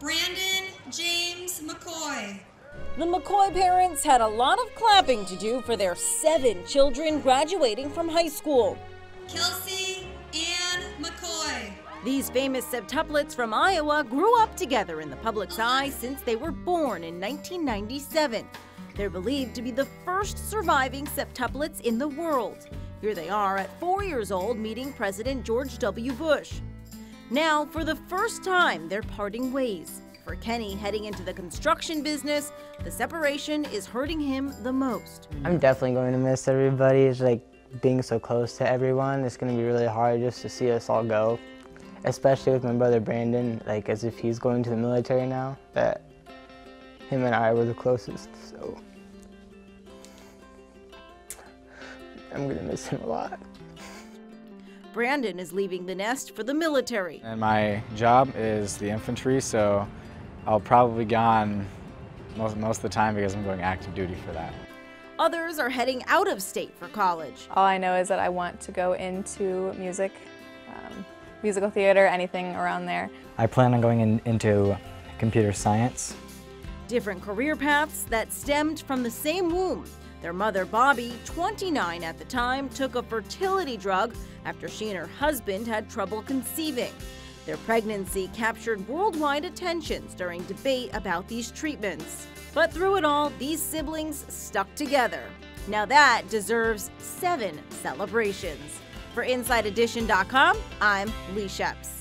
Brandon James McCaughey. The McCaughey parents had a lot of clapping to do for their 7 children graduating from high school. Kelsey and McCaughey. These famous septuplets from Iowa grew up together in the public's eye since they were born in 1997. They're believed to be the first surviving septuplets in the world. Here they are at 4 years old meeting President George W. Bush. Now, for the first time, they're parting ways. For Kenny, heading into the construction business, the separation is hurting him the most. I'm definitely going to miss everybody. It's like being so close to everyone. It's going to be really hard just to see us all go, especially with my brother Brandon, like as if he's going to the military now, that him and I were the closest, so I'm going to miss him a lot. Brandon is leaving the nest for the military. And my job is the infantry, so I'll probably be gone most of the time because I'm going active duty for that. Others are heading out of state for college. All I know is that I want to go into music, musical theater, anything around there. I plan on going into computer science. Different career paths that stemmed from the same womb. Their mother, Bobbi, 29 at the time, took a fertility drug after she and her husband had trouble conceiving. Their pregnancy captured worldwide attentions during debate about these treatments. But through it all, these siblings stuck together. Now that deserves 7 celebrations. For InsideEdition.com, I'm Leigh Sheps.